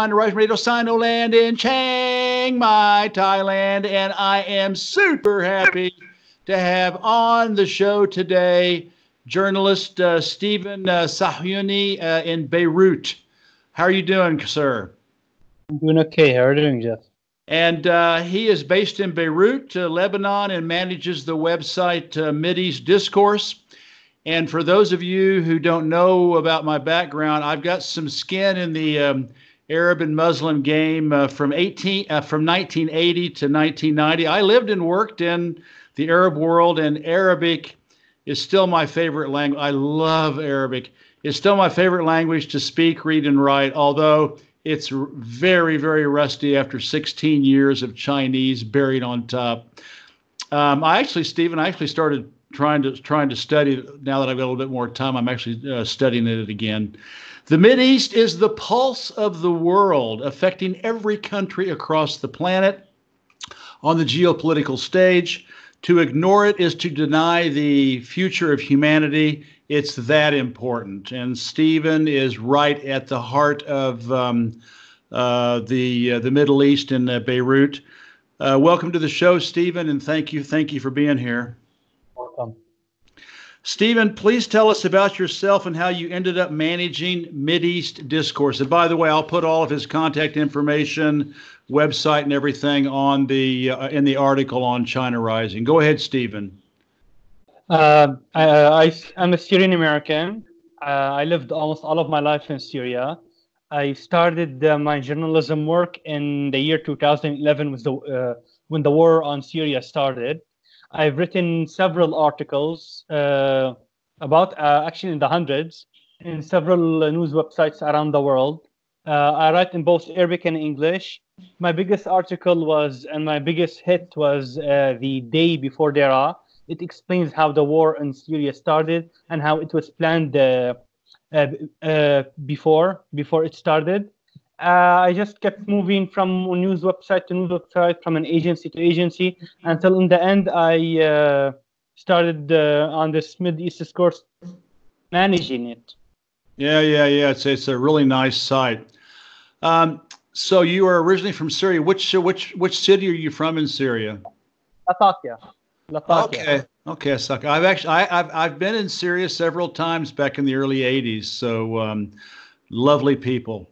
China Rising Radio Sinoland in Chiang Mai, Thailand, and I am super happy to have on the show today journalist Stephen Sahiounie in Beirut. How are you doing, sir? I'm doing okay. How are you doing, Jeff? And he is based in Beirut, Lebanon, and manages the website Mideast Discourse. And for those of you who don't know about my background, I've got some skin in the Arab and Muslim game from 1980 to 1990. I lived and worked in the Arab world, and Arabic is still my favorite language. I love Arabic. It's still my favorite language to speak, read, and write, although it's very, very rusty after 16 years of Chinese buried on top. I actually, Stephen, started trying to study. Now that I've got a little bit more time, I'm actually studying it again. The Mideast is the pulse of the world, affecting every country across the planet on the geopolitical stage. To ignore it is to deny the future of humanity. It's that important. And Stephen is right at the heart of the Middle East in Beirut. Welcome to the show, Stephen, and thank you for being here. Welcome. Stephen, please tell us about yourself and how you ended up managing Mideast Discourse. And by the way, I'll put all of his contact information, website, and everything on the in the article on China Rising. Go ahead, Stephen. I'm a Syrian American. I lived almost all of my life in Syria. I started my journalism work in the year 2011 when the war on Syria started. I've written several articles about, actually in the hundreds, in several news websites around the world. I write in both Arabic and English. My biggest article was, and my biggest hit was The Day Before Daraa. It explains how the war in Syria started and how it was planned before it started. I just kept moving from news website to news website, from an agency to agency, until in the end I started on this Mideast Discourse, managing it. Yeah. It's a really nice site. So you are originally from Syria. Which city are you from in Syria? Latakia. Okay. So I've actually I've been in Syria several times back in the early '80s. So lovely people.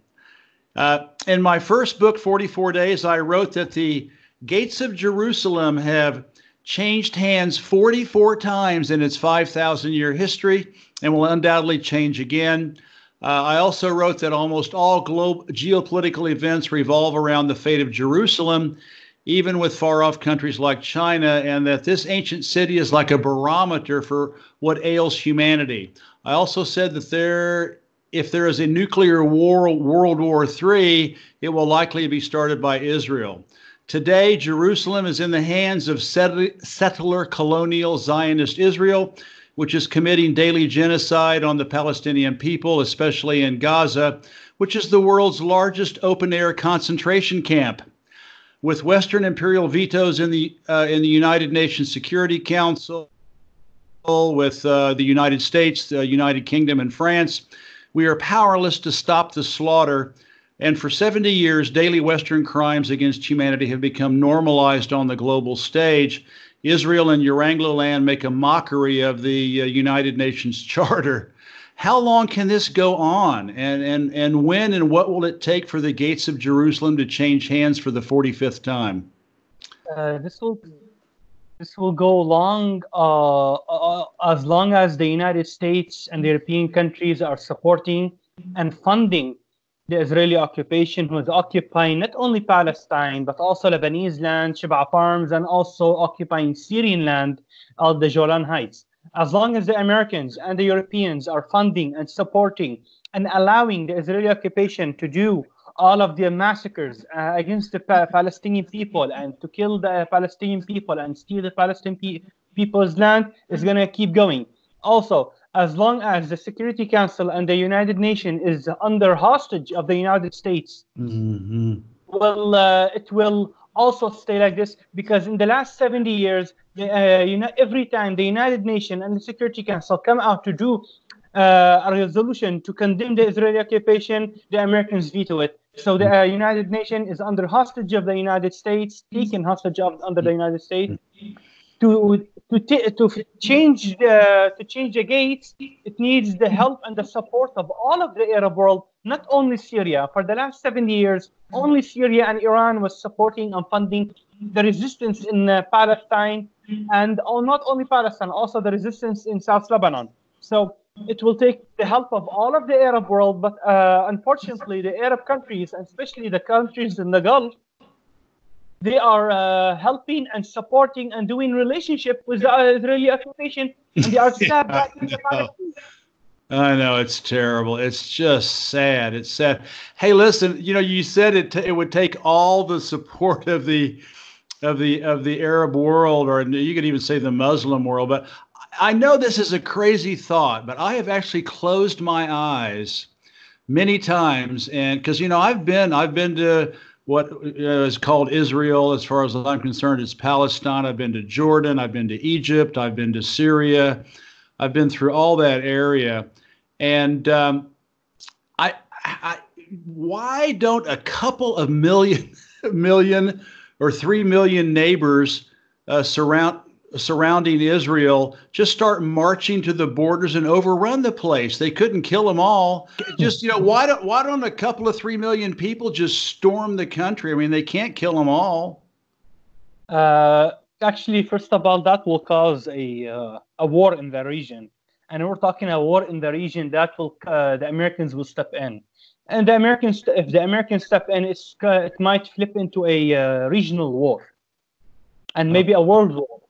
In my first book, 44 Days, I wrote that the gates of Jerusalem have changed hands 44 times in its 5,000-year history and will undoubtedly change again. I also wrote that almost all geopolitical events revolve around the fate of Jerusalem, even with far-off countries like China, and that this ancient city is like a barometer for what ails humanity. I also said that if there is a nuclear war, World War III, it will likely be started by Israel. Today, Jerusalem is in the hands of settler colonial Zionist Israel, which is committing daily genocide on the Palestinian people, especially in Gaza, which is the world's largest open-air concentration camp. With Western imperial vetoes in the United Nations Security Council, with the United States, the United Kingdom, and France, we are powerless to stop the slaughter, and for 70 years, daily Western crimes against humanity have become normalized on the global stage. Israel and Urangloland make a mockery of the United Nations Charter. How long can this go on, and when and what will it take for the gates of Jerusalem to change hands for the 45th time? This will go long, as long as the United States and the European countries are supporting and funding the Israeli occupation, who is occupying not only Palestine, but also Lebanese land, Sheba Farms, and also occupying Syrian land of the Golan Heights. As long as the Americans and the Europeans are funding and supporting and allowing the Israeli occupation to do all of the massacres against the Palestinian people, and to kill the Palestinian people and steal the Palestinian people's land, is going to keep going. Also, as long as the Security Council and the United Nations is under hostage of the United States, well, it will also stay like this, because in the last 70 years, every time the United Nations and the Security Council come out to do a resolution to condemn the Israeli occupation, the Americans veto it. So the United Nations is under hostage of the United States, taken hostage of under the United States. To change the gates, it needs the help and the support of all of the Arab world, not only Syria. For the last 70 years, only Syria and Iran was supporting and funding the resistance in Palestine, and not only Palestine, also the resistance in South Lebanon. So it will take the help of all of the Arab world, but unfortunately, the Arab countries, and especially the countries in the Gulf, they are helping and supporting and doing relationship with the Israeli occupation, and they are stabbed back in the Palestinians. I know, it's terrible. It's just sad. It's sad. Hey, listen, you know, you said it would take all the support of the Arab world, or you could even say the Muslim world. But I know this is a crazy thought, but I have actually closed my eyes many times, and because you know I've been to what is called Israel, as far as I'm concerned, is Palestine. I've been to Jordan. I've been to Egypt. I've been to Syria. I've been through all that area, and why don't a couple of million or 3 million neighbors surrounding Israel just start marching to the borders and overrun the place? They couldn't kill them all. Just, you know, why don't a couple of 3 million people just storm the country? I mean, they can't kill them all. Actually, first of all, that will cause a war in the region, and we're talking a war in the region that will the Americans will step in, and the Americans, if the Americans step in, it might flip into a regional war, and maybe a world war.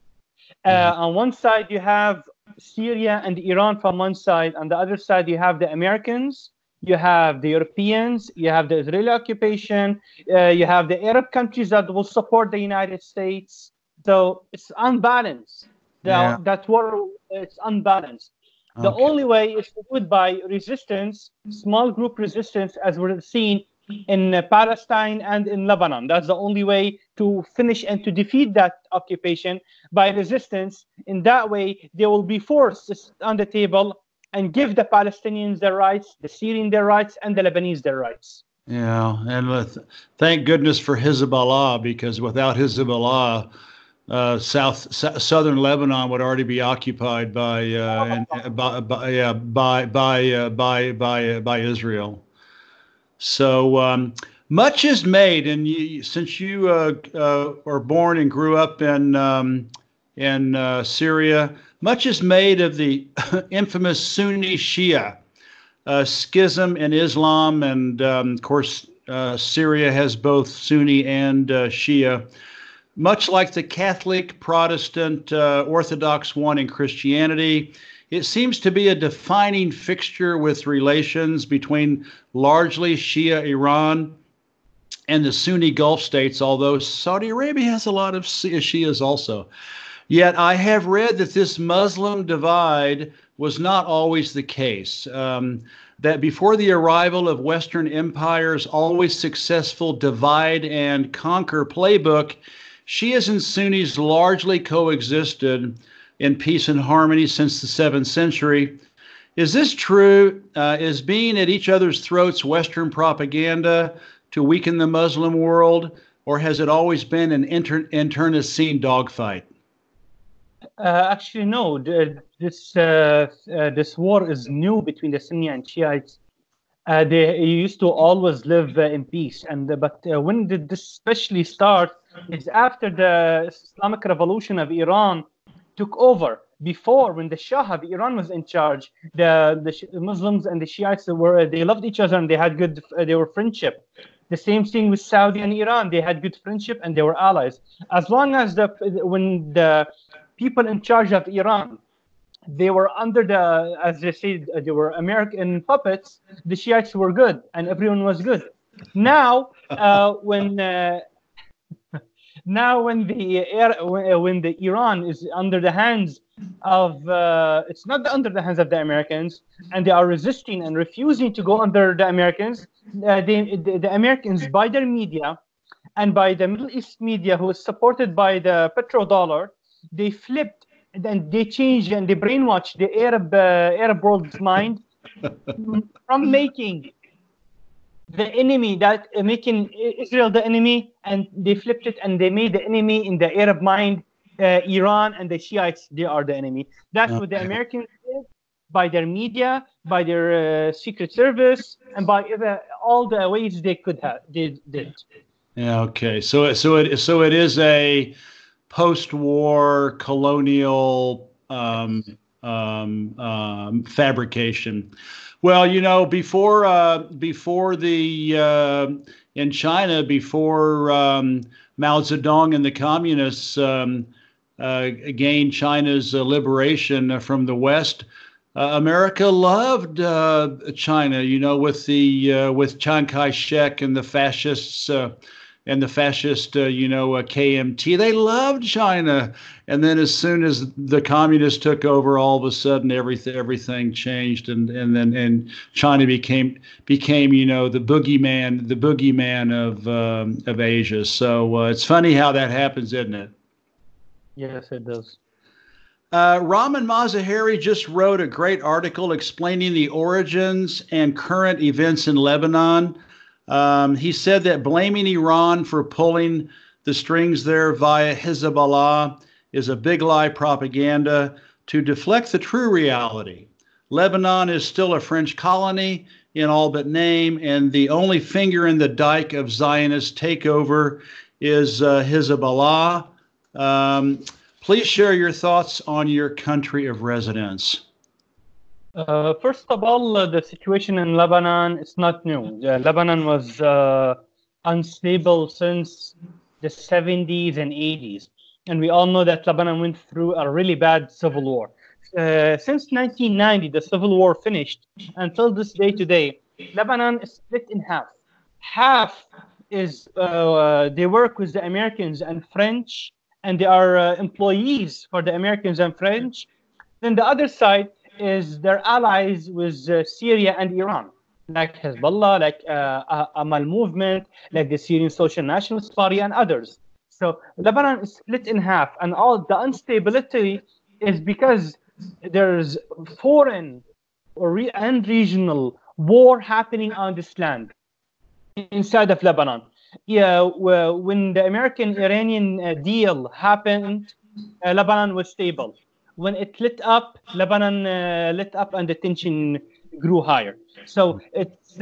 On one side, you have Syria and Iran from one side. On the other side, you have the Americans, you have the Europeans, you have the Israeli occupation, you have the Arab countries that will support the United States. So it's unbalanced. That war, it's unbalanced. Okay. The only way is to do it by resistance, small group resistance, as we're seeing in Palestine and in Lebanon. That's the only way to finish and to defeat that occupation, by resistance. In that way, they will be forced to sit on the table and give the Palestinians their rights, the Syrians their rights, and the Lebanese their rights. Yeah, and thank goodness for Hezbollah, because without Hezbollah, southern Lebanon would already be occupied by Israel. So much is made, and since you were born and grew up in Syria, much is made of the infamous Sunni Shia schism in Islam, and of course Syria has both Sunni and Shia. Much like the Catholic, Protestant, Orthodox one in Christianity, it seems to be a defining fixture with relations between largely Shia Iran and the Sunni Gulf states, although Saudi Arabia has a lot of Shias also. Yet I have read that this Muslim divide was not always the case, that before the arrival of Western empires' always successful divide and conquer playbook, Shias and Sunnis largely coexisted in peace and harmony since the 7th century. Is this true? Is being at each other's throats Western propaganda to weaken the Muslim world, or has it always been an internecine dogfight? Actually, no. This war is new between the Sunni and Shiites. They used to always live in peace, but when did this especially start? Is after the Islamic Revolution of Iran took over. Before, when the Shah of Iran was in charge, the Muslims and the Shiites they loved each other, and they had good they were friendship. The same thing with Saudi and Iran. They had good friendship, and they were allies. As long as when the people in charge of Iran, they were under the, as they said, they were American puppets, the Shiites were good, and everyone was good. Now, when Iran is under the hands of it's not under the hands of the Americans, and they are resisting and refusing to go under the Americans, the Americans, by their media and by the Middle East media, who is supported by the petrodollar, they flipped and they changed and they brainwashed the Arab world's mind from making the enemy, that making Israel the enemy, and they flipped it and they made the enemy in the Arab mind, Iran and the Shiites, they are the enemy. That's what the Americans did by their media, by their secret service, and by all the ways they could have. They did. Yeah. Okay. So it is a post-war colonial fabrication. Well, you know, before Mao Zedong and the communists gained China's liberation from the West, America loved China. You know, with Chiang Kai-shek and the fascists. KMT, they loved China. And then as soon as the communists took over, all of a sudden everything changed, and then China became the boogeyman of Asia. So it's funny how that happens, isn't it? Yes, it does. Ramin Mazaheri just wrote a great article explaining the origins and current events in Lebanon. He said that blaming Iran for pulling the strings there via Hezbollah is a big lie propaganda to deflect the true reality. Lebanon is still a French colony in all but name, and the only finger in the dike of Zionist takeover is Hezbollah. Please share your thoughts on your country of residence. First of all, the situation in Lebanon is not new. Lebanon was unstable since the 70s and 80s. And we all know that Lebanon went through a really bad civil war. Since 1990, the civil war finished. Until this day today, Lebanon is split in half. Half is they work with the Americans and French, and they are employees for the Americans and French. Then the other side is their allies with Syria and Iran, like Hezbollah, like Amal Movement, like the Syrian Social Nationalist Party, and others. So Lebanon is split in half, and all the instability is because there's foreign and regional war happening on this land inside of Lebanon. Yeah, when the American-Iranian deal happened, Lebanon was stable. When it lit up, Lebanon lit up and the tension grew higher. So it's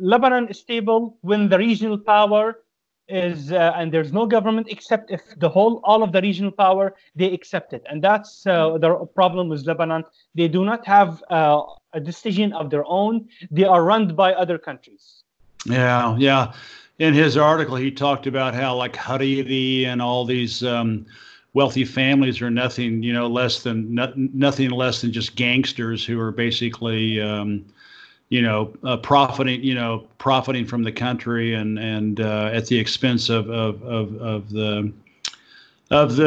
Lebanon is stable when the regional power is, and there's no government except if all of the regional power, they accept it. And that's the problem with Lebanon. They do not have a decision of their own. They are run by other countries. Yeah, yeah. In his article, he talked about how like Hariri and all these wealthy families are nothing less than just gangsters who are basically, profiting from the country and at the expense of the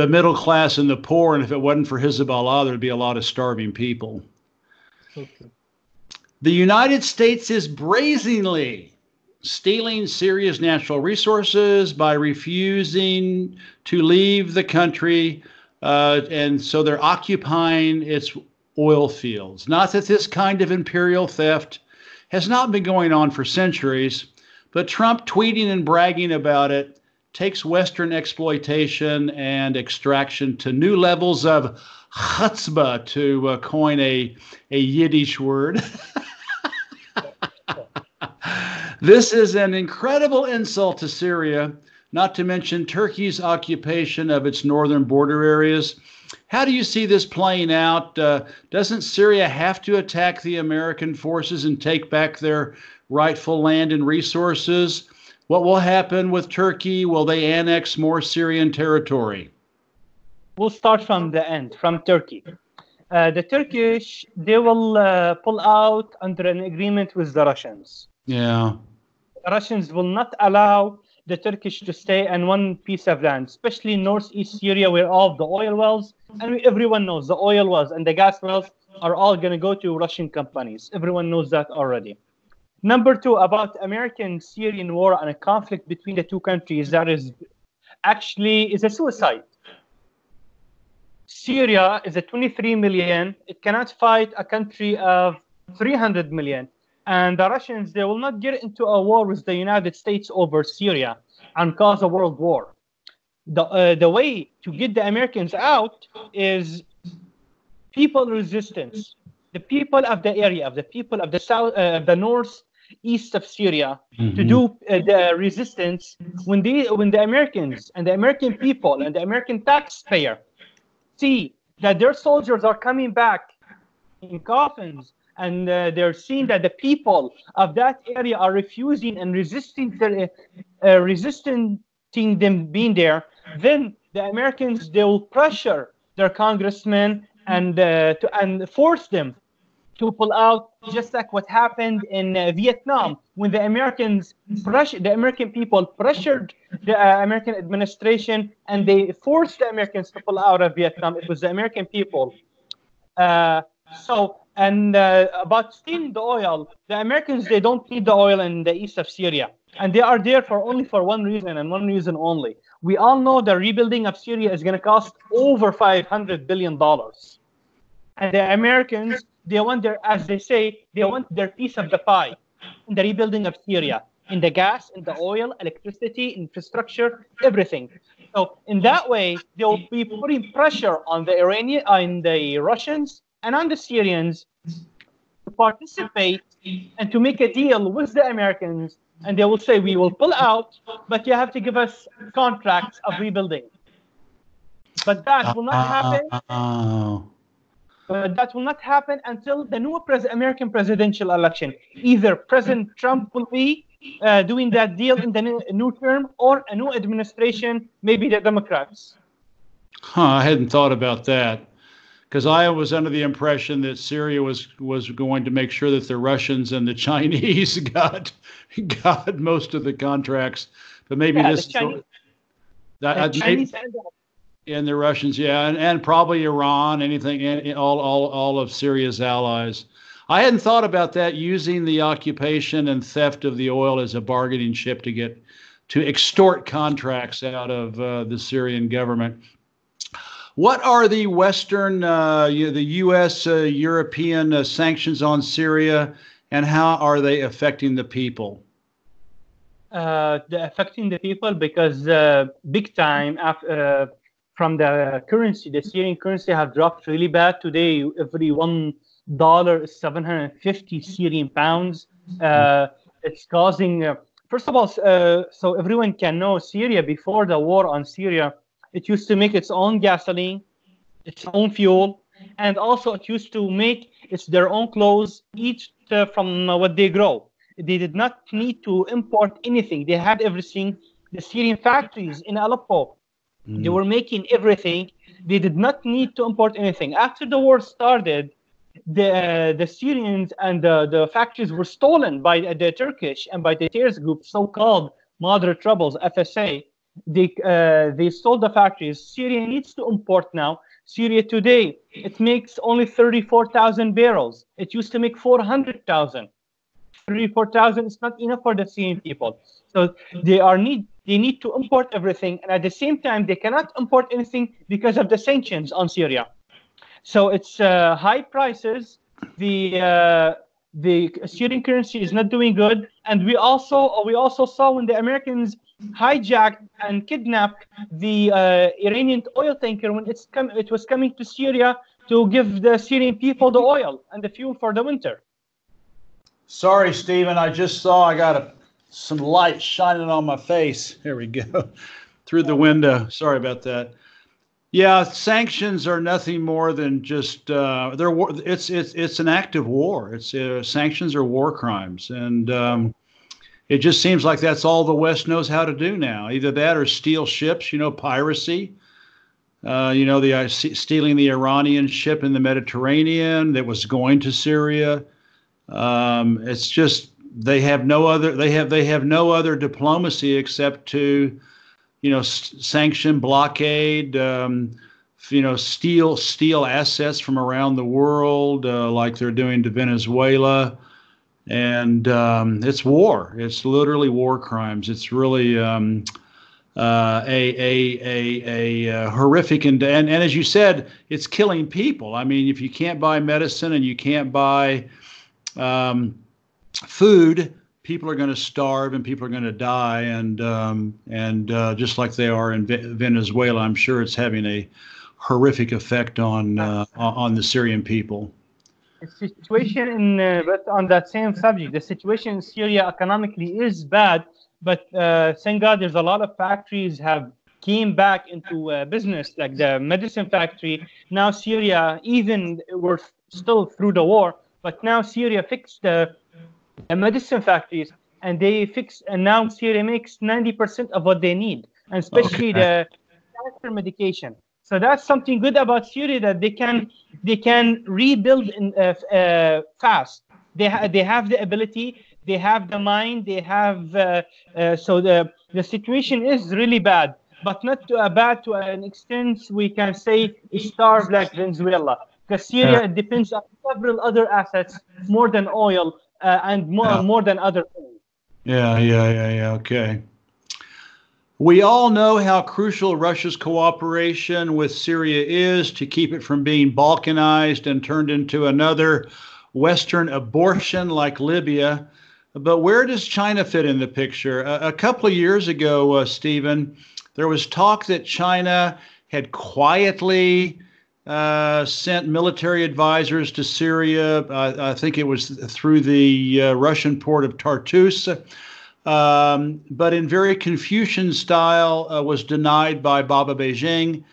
middle class and the poor. And if it wasn't for Hezbollah, there'd be a lot of starving people. Okay. The United States is brazenly stealing Syria's natural resources by refusing to leave the country, and so they're occupying its oil fields. Not that this kind of imperial theft has not been going on for centuries, but Trump tweeting and bragging about it takes Western exploitation and extraction to new levels of chutzpah, to coin a Yiddish word. This is an incredible insult to Syria, not to mention Turkey's occupation of its northern border areas. How do you see this playing out? Doesn't Syria have to attack the American forces and take back their rightful land and resources? What will happen with Turkey? Will they annex more Syrian territory? We'll start from the end, from Turkey. The Turkish, they will pull out under an agreement with the Russians. Yeah. The Russians will not allow the Turkish to stay in one piece of land, especially northeast Syria, where all the oil wells, and everyone knows the oil wells and the gas wells are all going to go to Russian companies. Everyone knows that already. Number two, about American-Syrian war and a conflict between the two countries, that is actually a suicide. Syria is a 23 million. It cannot fight a country of 300 million. And the Russians, they will not get into a war with the United States over Syria and cause a world war. The way to get the Americans out is people resistance. The people of the area, of the people of the south, of the north, east of Syria, to do the resistance when the Americans and the American people and the American taxpayer see that their soldiers are coming back in coffins and they're seeing that the people of that area are refusing and resisting their, them being there, then the Americans, they will pressure their congressmen and force them to pull out, just like what happened in Vietnam when the Americans the American people pressured the American administration and they forced the Americans to pull out of Vietnam. It was the American people. About stealing the oil, the Americans, they don't need the oil in the east of Syria. And they are there for only for one reason and one reason only. We all know the rebuilding of Syria is going to cost over $500 billion. And the Americans, they want their, as they say, they want their piece of the pie in the rebuilding of Syria, in the gas, in the oil, electricity, infrastructure, everything. So in that way, they will be putting pressure on the Iranian, on the Russians and on the Syrians to participate and to make a deal with the Americans. And they will say, we will pull out, but you have to give us contracts of rebuilding. But that will not happen. But that will not happen until the new American presidential election. Either President Trump will be doing that deal in the new term, or a new administration, maybe the Democrats. I hadn't thought about that, because I was under the impression that Syria was going to make sure that the Russians and the Chinese got most of the contracts, but maybe this and the Russians, and probably Iran, anything, and all of Syria's allies. I hadn't thought about that, using the occupation and theft of the oil as a bargaining chip to get to extort contracts out of the Syrian government. What are the Western, the U.S., European sanctions on Syria, and how are they affecting the people? They're affecting the people because big time from the currency, the Syrian currency have dropped really bad. Today, every $1 is 750 Syrian pounds. It's causing, first of all, so everyone can know, Syria, before the war on Syria, it used to make its own gasoline, its own fuel, and also it used to make their own clothes, each from what they grow. They did not need to import anything. They had everything. The Syrian factories in Aleppo, they were making everything. They did not need to import anything. After the war started, the Syrians and the factories were stolen by the Turkish and by the terrorist group, so-called moderate rebels, FSA. They stole the factories. Syria needs to import now. Syria today, it makes only 34,000 barrels. It used to make 400,000. 34,000 is not enough for the Syrian people. So they need to import everything. And at the same time, they cannot import anything because of the sanctions on Syria. So it's high prices. The Syrian currency is not doing good. And we also saw when the Americans hijacked and kidnapped the Iranian oil tanker when it was coming to Syria to give the Syrian people the oil and the fuel for the winter. Sorry, Stephen, I just saw I got some light shining on my face. Here we go. Through the window. Sorry about that. Yeah, sanctions are nothing more than just it's an act of war. It's sanctions are war crimes, and it just seems like that's all the West knows how to do now. Either that or steal ships, piracy, the stealing the Iranian ship in the Mediterranean that was going to Syria. It's just they have no other diplomacy except to, sanction, blockade, steal assets from around the world, like they're doing to Venezuela. And it's war. It's literally war crimes. It's really a horrific and as you said, it's killing people. I mean, if you can't buy medicine and you can't buy food, people are going to starve and people are going to die. And just like they are in Venezuela, I'm sure it's having a horrific effect on the Syrian people. The situation in, but on that same subject, the situation in Syria economically is bad, but thank God there's a lot of factories have came back into business, like the medicine factory. Now Syria, even we're still through the war, but now Syria fixed the medicine factories, and they fix, and now Syria makes 90% of what they need, and especially the cancer medication. So that's something good about Syria, that they can rebuild in, fast. They have the ability, they have the mind, they have so the situation is really bad, but not to a bad to an extent we can say starve like Venezuela, because Syria depends on several other assets more than oil. And more than other things. Okay. We all know how crucial Russia's cooperation with Syria is to keep it from being Balkanized and turned into another Western abortion like Libya. But where does China fit in the picture? A couple of years ago, Stephen, there was talk that China had quietly sent military advisors to Syria. I think it was through the Russian port of Tartus, but in very Confucian style was denied by Baba Beijing.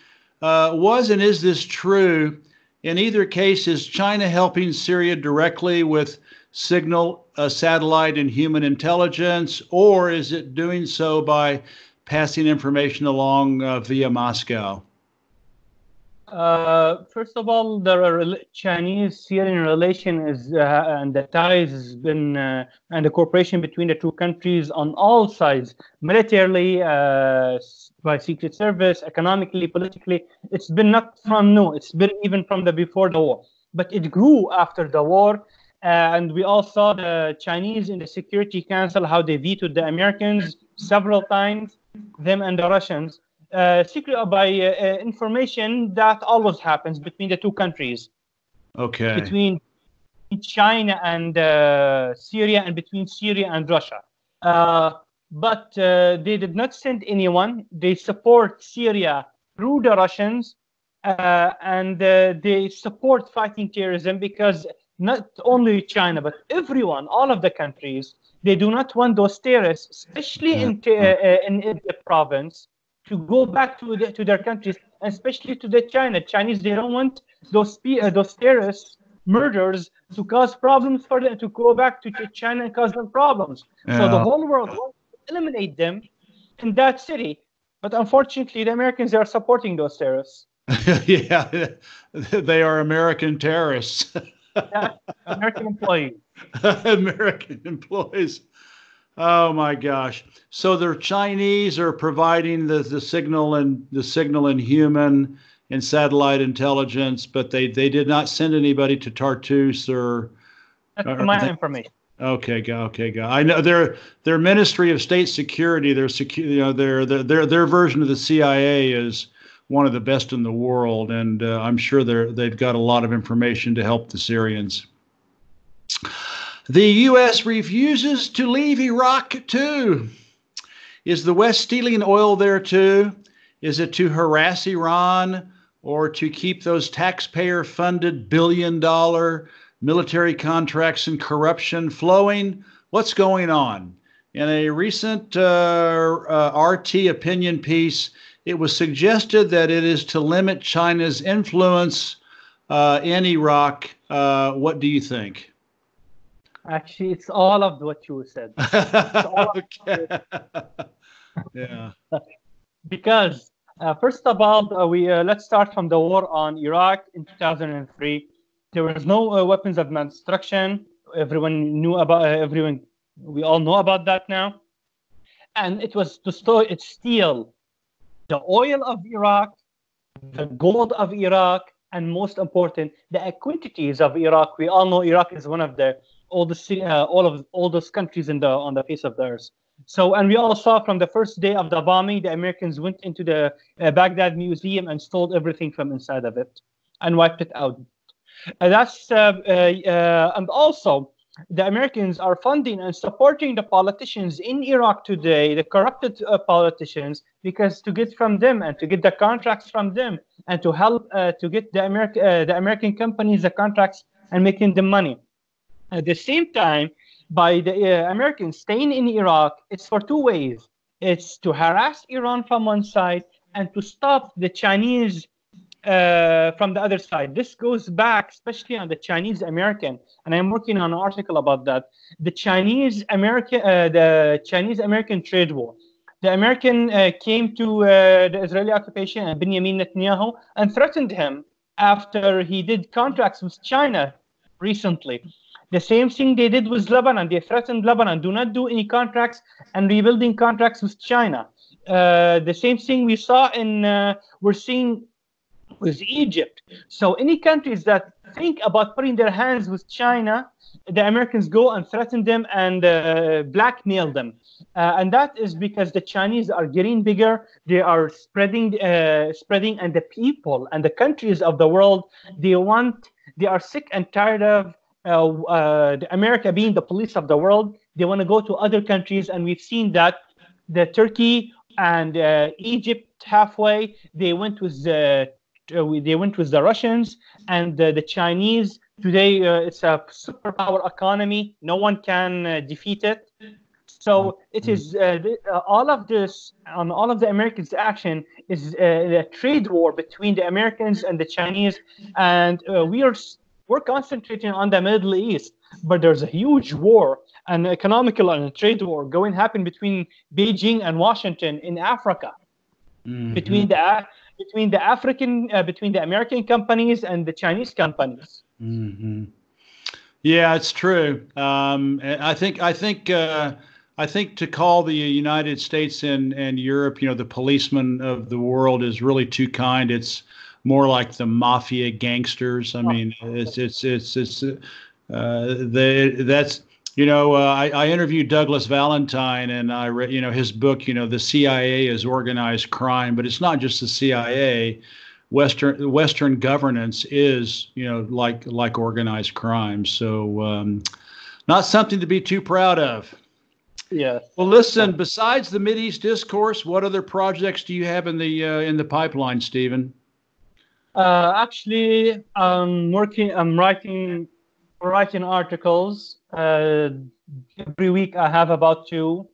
Was and is this true? In either case, is China helping Syria directly with signal, satellite, and human intelligence, or is it doing so by passing information along via Moscow? First of all, the Chinese-Syrian relation is, and the ties has been, and the cooperation between the two countries on all sides, militarily, by secret service, economically, politically, it's been not from new, it's been even from the before the war. But it grew after the war, and we all saw the Chinese in the Security Council, how they vetoed the Americans several times, them and the Russians. Secret by information that always happens between the two countries. Okay. Between China and Syria, and between Syria and Russia. But they did not send anyone. They support Syria through the Russians, and they support fighting terrorism, because not only China, but everyone, all of the countries, they do not want those terrorists, especially in Idlib province, to go back to their countries, and especially to the Chinese. They don't want those terrorists, murders, to cause problems for them, to go back to China and cause them problems. Yeah. So the whole world wants to eliminate them in that city. But unfortunately, the Americans are supporting those terrorists. Yeah, they are American terrorists. Yeah, American employees. American employees. Oh my gosh! So the Chinese are providing the signal and human and satellite intelligence, but they did not send anybody to Tartus or. That's my information. Okay. I know their Ministry of State Security, their version of the CIA is one of the best in the world, and I'm sure they've got a lot of information to help the Syrians. The U.S. refuses to leave Iraq, too. Is the West stealing oil there, too? Is it to harass Iran or to keep those taxpayer-funded billion-dollar military contracts and corruption flowing? What's going on? In a recent RT opinion piece, it was suggested that it is to limit China's influence in Iraq. What do you think? Actually, it's all of what you said. It's all yeah. Because first of all, let's start from the war on Iraq in 2003. There was no weapons of mass destruction. Everyone knew about. We all know about that now. And it was to steal the oil of Iraq, the gold of Iraq, and most important, the equities of Iraq. We all know Iraq is one of the all those countries on the face of the earth. So, and we all saw from the first day of the bombing, the Americans went into the Baghdad Museum and stole everything from inside of it and wiped it out. And also the Americans are funding and supporting the politicians in Iraq today, the corrupted politicians, because to get from them and to get the contracts from them and to help to get the American companies the contracts and making them money. At the same time, by the Americans staying in Iraq, it's for two ways. It's to harass Iran from one side and to stop the Chinese from the other side. This goes back especially on the Chinese American, and I'm working on an article about that. The Chinese American, trade war. The American came to the Israeli occupation and Benjamin Netanyahu and threatened him after he did contracts with China recently. The same thing they did with Lebanon. They threatened Lebanon, do not do any contracts and rebuilding contracts with China. The same thing we saw in we're seeing with Egypt. So any countries that think about putting their hands with China, the Americans go and threaten them and blackmail them. And that is because the Chinese are getting bigger. They are spreading, and the people and the countries of the world, they are sick and tired of America being the police of the world. They want to go to other countries, and we've seen that the Turkey and Egypt halfway, they went with the Russians and the Chinese. Today, it's a superpower economy. No one can defeat it. So it is all of this, on all of the Americans' action is a trade war between the Americans and the Chinese. And we're concentrating on the Middle East, but there's a huge war, an economical and a trade war going happen between Beijing and Washington in Africa, between the American companies and the Chinese companies. Mm-hmm. Yeah, it's true. I think to call the United States and Europe, the policemen of the world is really too kind. It's more like the mafia gangsters. I mean, that's. I interviewed Douglas Valentine, and I read, his book, The CIA is Organized Crime, but it's not just the CIA. Western governance is, like organized crime. So not something to be too proud of. Yeah. Well, listen, besides the Mideast Discourse, what other projects do you have in the pipeline, Stephen? Actually, I'm writing articles. Every week I have about two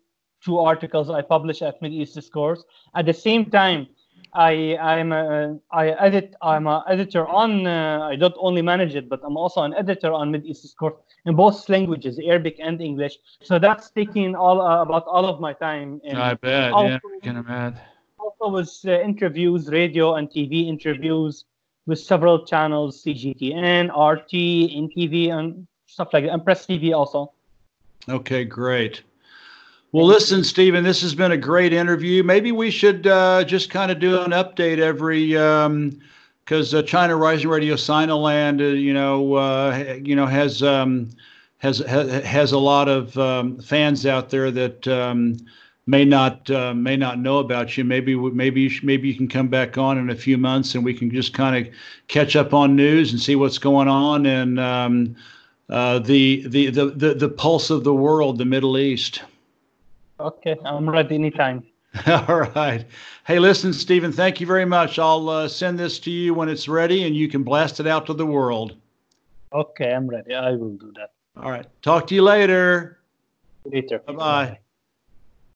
articles I publish at Mideast Discourse. At the same time, I'm an editor on. I don't only manage it, but I'm also an editor on Mideast Discourse in both languages, Arabic and English. So that's taking about all of my time. And I bet. Also, yeah, I can imagine. Also with interviews, radio and TV interviews with several channels, CGTN, RT, NTV, and stuff like that, and Press TV also. Okay, great. Well, listen, Stephen, this has been a great interview. Maybe we should just kind of do an update every, because China Rising Radio Sinoland, has a lot of fans out there that may not know about you. Maybe you can come back on in a few months, and we can just kind of catch up on news and see what's going on and. The pulse of the world, the Middle East. Okay, I'm ready anytime. All right. Hey, listen, Stephen, thank you very much. I'll send this to you when it's ready, and you can blast it out to the world. Okay, I'm ready. I will do that. All right. Talk to you later. Bye-bye.